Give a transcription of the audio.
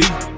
Peace.